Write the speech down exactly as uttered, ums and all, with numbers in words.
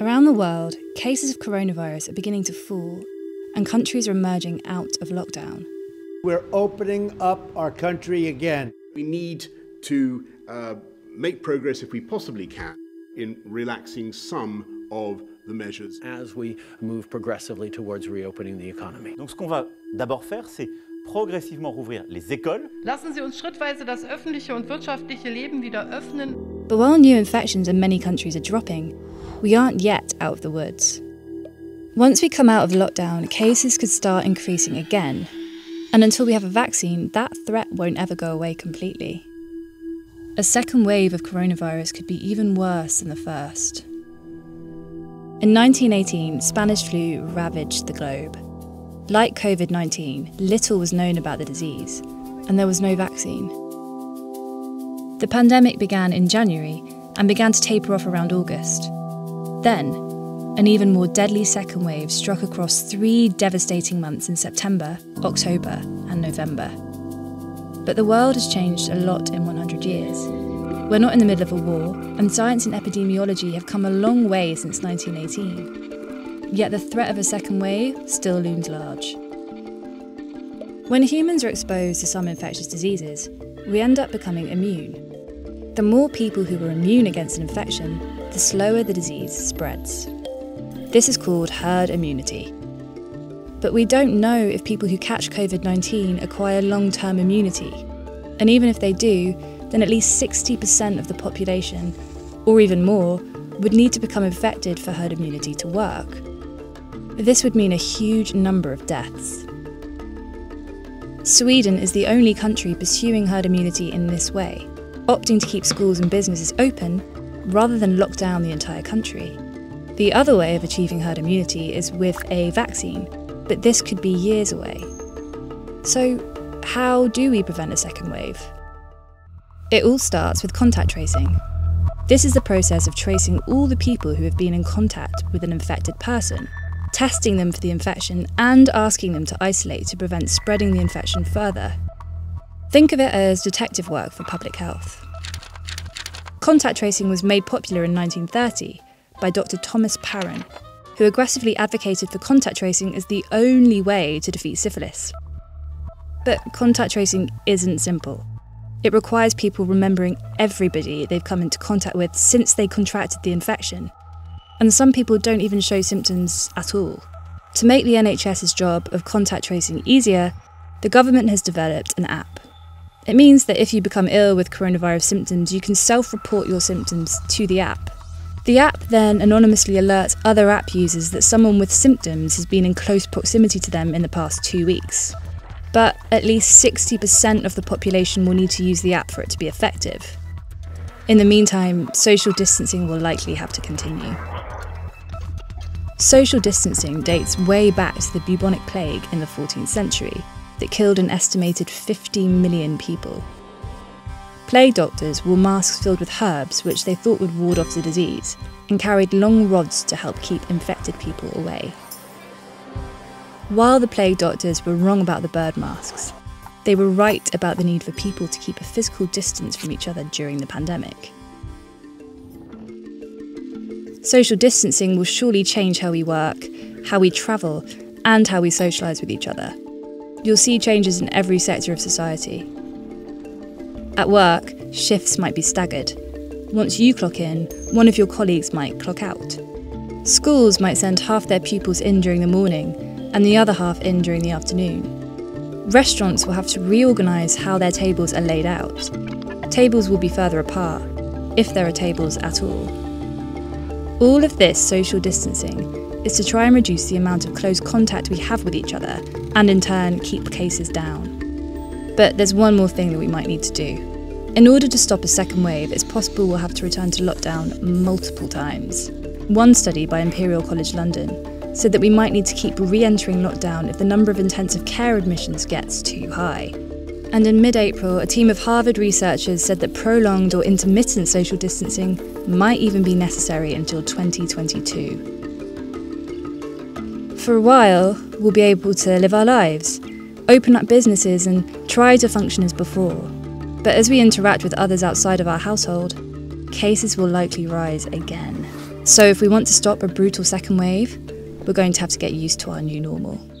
Around the world, cases of coronavirus are beginning to fall, and countries are emerging out of lockdown. We're opening up our country again. We need to uh, make progress, if we possibly can, in relaxing some of the measures as we move progressively towards reopening the economy. Donc ce qu'on va d'abord faire, c'est progressivement rouvrir les écoles. Lassen Sie uns schrittweise das öffentliche und wirtschaftliche Leben wieder öffnen. But while new infections in many countries are dropping, we aren't yet out of the woods. Once we come out of lockdown, cases could start increasing again. And until we have a vaccine, that threat won't ever go away completely. A second wave of coronavirus could be even worse than the first. In nineteen eighteen, Spanish flu ravaged the globe. Like COVID nineteen, little was known about the disease, and there was no vaccine. The pandemic began in January and began to taper off around August. Then, an even more deadly second wave struck across three devastating months in September, October, and November. But the world has changed a lot in one hundred years. We're not in the middle of a war, and science and epidemiology have come a long way since nineteen eighteen. Yet the threat of a second wave still looms large. When humans are exposed to some infectious diseases, we end up becoming immune. The more people who are immune against an infection, the slower the disease spreads. This is called herd immunity. But we don't know if people who catch COVID nineteen acquire long-term immunity. And even if they do, then at least sixty percent of the population, or even more, would need to become infected for herd immunity to work. This would mean a huge number of deaths. Sweden is the only country pursuing herd immunity in this way, opting to keep schools and businesses open rather than lock down the entire country. The other way of achieving herd immunity is with a vaccine, but this could be years away. So, how do we prevent a second wave? It all starts with contact tracing. This is the process of tracing all the people who have been in contact with an infected person, testing them for the infection and asking them to isolate to prevent spreading the infection further. Think of it as detective work for public health. Contact tracing was made popular in nineteen thirty by Doctor Thomas Parran, who aggressively advocated for contact tracing as the only way to defeat syphilis. But contact tracing isn't simple. It requires people remembering everybody they've come into contact with since they contracted the infection. And some people don't even show symptoms at all. To make the N H S's job of contact tracing easier, the government has developed an app. It means that if you become ill with coronavirus symptoms, you can self-report your symptoms to the app. The app then anonymously alerts other app users that someone with symptoms has been in close proximity to them in the past two weeks. But at least sixty percent of the population will need to use the app for it to be effective. In the meantime, social distancing will likely have to continue. Social distancing dates way back to the bubonic plague in the fourteenth century that killed an estimated fifty million people. Plague doctors wore masks filled with herbs which they thought would ward off the disease, and carried long rods to help keep infected people away. While the plague doctors were wrong about the bird masks, they were right about the need for people to keep a physical distance from each other during the pandemic. Social distancing will surely change how we work, how we travel, and how we socialise with each other. You'll see changes in every sector of society. At work, shifts might be staggered. Once you clock in, one of your colleagues might clock out. Schools might send half their pupils in during the morning and the other half in during the afternoon. Restaurants will have to reorganise how their tables are laid out. Tables will be further apart, if there are tables at all. All of this social distancing is to try and reduce the amount of close contact we have with each other and in turn keep cases down. But there's one more thing that we might need to do. In order to stop a second wave, it's possible we'll have to return to lockdown multiple times. One study by Imperial College London said that we might need to keep re-entering lockdown if the number of intensive care admissions gets too high. And in mid-April, a team of Harvard researchers said that prolonged or intermittent social distancing might even be necessary until twenty twenty-two. For a while, we'll be able to live our lives, open up businesses and try to function as before. But as we interact with others outside of our household, cases will likely rise again. So if we want to stop a brutal second wave, we're going to have to get used to our new normal.